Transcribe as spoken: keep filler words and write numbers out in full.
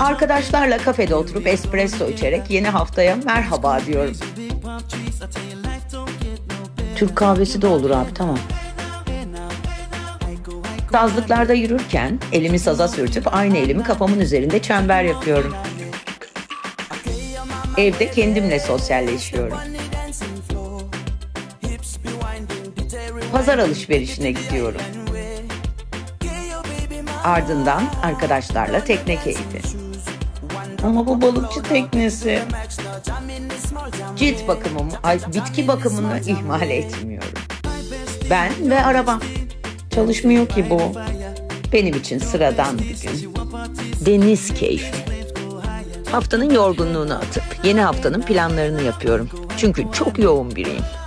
Arkadaşlarla kafede oturup espresso içerek yeni haftaya merhaba diyorum. Türk kahvesi de olur abi, tamam. Sazlıklarda yürürken elimi saza sürtüp aynı elimi kafamın üzerinde çember yapıyorum. Evde kendimle sosyalleşiyorum. Pazar alışverişine gidiyorum. Ardından arkadaşlarla tekne keyfi. Ama bu balıkçı teknesi. Cilt bakımımı, bitki bakımını ihmal etmiyorum. Ben ve arabam. Çalışmıyor ki bu. Benim için sıradan bir gün. Deniz keyfi. Haftanın yorgunluğunu atıp yeni haftanın planlarını yapıyorum. Çünkü çok yoğun biriyim.